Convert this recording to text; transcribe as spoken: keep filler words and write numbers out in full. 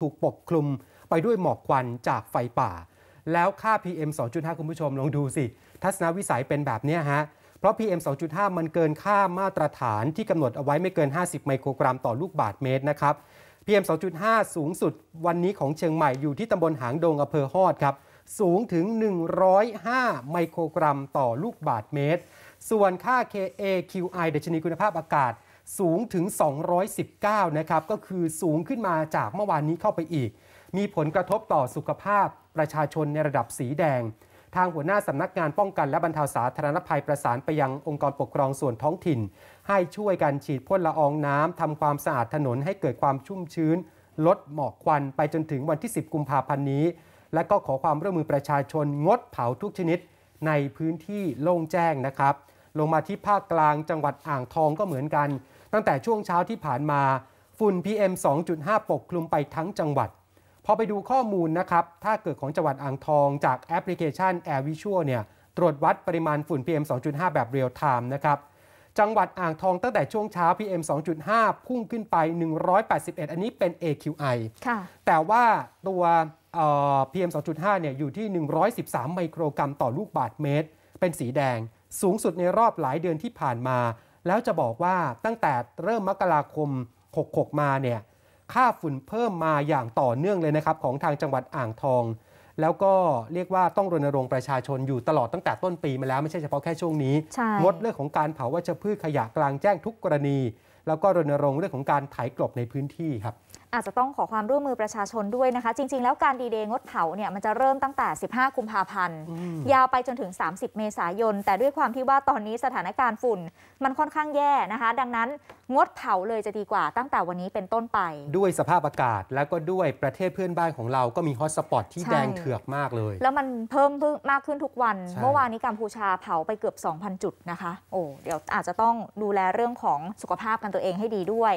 ถูกปกคลุมไปด้วยหมอกควันจากไฟป่าแล้วค่า พี เอ็ม สองจุดห้า คุณผู้ชมลองดูสิทัศนวิสัยเป็นแบบนี้ฮะเพราะ พี เอ็ม สองจุดห้า มันเกินค่ามาตรฐานที่กำหนดเอาไว้ไม่เกินห้าสิบไมโครกรัมต่อลูกบาศก์เมตรนะครับ พี เอ็ม สองจุดห้า สูงสุดวันนี้ของเชียงใหม่อยู่ที่ตำบลหางดงอำเภอฮอดครับสูงถึงหนึ่งร้อยห้าไมโครกรัมต่อลูกบาศก์เมตรส่วนค่า เอ คิว ไอ ดัชนีคุณภาพอากาศสูงถึงสองร้อยสิบเก้านะครับก็คือสูงขึ้นมาจากเมื่อวานนี้เข้าไปอีกมีผลกระทบต่อสุขภาพประชาชนในระดับสีแดงทางหัวหน้าสำนักงานป้องกันและบรรเทาสาธารณภัยประสานไปยังองค์กรปกครองส่วนท้องถิ่นให้ช่วยกันฉีดพ่นละอองน้ำทำความสะอาดถนนให้เกิดความชุ่มชื้นลดหมอกควันไปจนถึงวันที่สิบกุมภาพันธ์นี้และก็ขอความร่วมมือประชาชนงดเผาทุกชนิดในพื้นที่โล่งแจ้งนะครับลงมาที่ภาคกลางจังหวัดอ่างทองก็เหมือนกันตั้งแต่ช่วงเช้าที่ผ่านมาฝุ่น พี เอ็ม สองจุดห้า ปกคลุมไปทั้งจังหวัดพอไปดูข้อมูลนะครับถ้าเกิดของจังหวัดอ่างทองจากแอปพลิเคชัน AirVisual เนี่ยตรวจวัดปริมาณฝุ่น พี เอ็ม สองจุดห้า แบบ Real Time นะครับจังหวัดอ่างทองตั้งแต่ช่วงเช้า พี เอ็ม สองจุดห้า พุ่งขึ้นไปหนึ่งร้อยแปดสิบเอ็ดอันนี้เป็น เอ คิว ไอ แต่ว่าตัวพี เอ็ม สองจุดห้า เนี่ยอยู่ที่ หนึ่งร้อยสิบสาม ไมโครกรัมต่อลูกบาศก์เมตรเป็นสีแดงสูงสุดในรอบหลายเดือนที่ผ่านมาแล้วจะบอกว่าตั้งแต่เริ่มมกราคมหกหกมาเนี่ยค่าฝุ่นเพิ่มมาอย่างต่อเนื่องเลยนะครับของทางจังหวัดอ่างทองแล้วก็เรียกว่าต้องรณรงค์ประชาชนอยู่ตลอดตั้งแต่ต้นปีมาแล้วไม่ใช่เฉพาะแค่ช่วงนี้งดเรื่องของการเผาวัชพืชขยะกลางแจ้งทุกกรณีแล้วก็รณรงค์เรื่องของการไถกลบในพื้นที่ครับอาจจะต้องขอความร่วมมือประชาชนด้วยนะคะจริงๆแล้วการดีเดย์งดเผาเนี่ยมันจะเริ่มตั้งแต่สิบห้ากุมภาพันธ์ยาวไปจนถึงสามสิบเมษายนแต่ด้วยความที่ว่าตอนนี้สถานการณ์ฝุ่นมันค่อนข้างแย่นะคะดังนั้นงดเผาเลยจะดีกว่าตั้งแต่วันนี้เป็นต้นไปด้วยสภาพอากาศแล้วก็ด้วยประเทศเพื่อนบ้านของเราก็มีฮอตสปอตที่แดงเถือกมากเลยแล้วมันเพิ่มมากขึ้นทุกวันเมื่อวานนี้กัมพูชาเผาไปเกือบ สองพัน จุดนะคะโอ้เดี๋ยวอาจจะต้องดูแลเรื่องของสุขภาพกันตัวเองให้ดีด้วย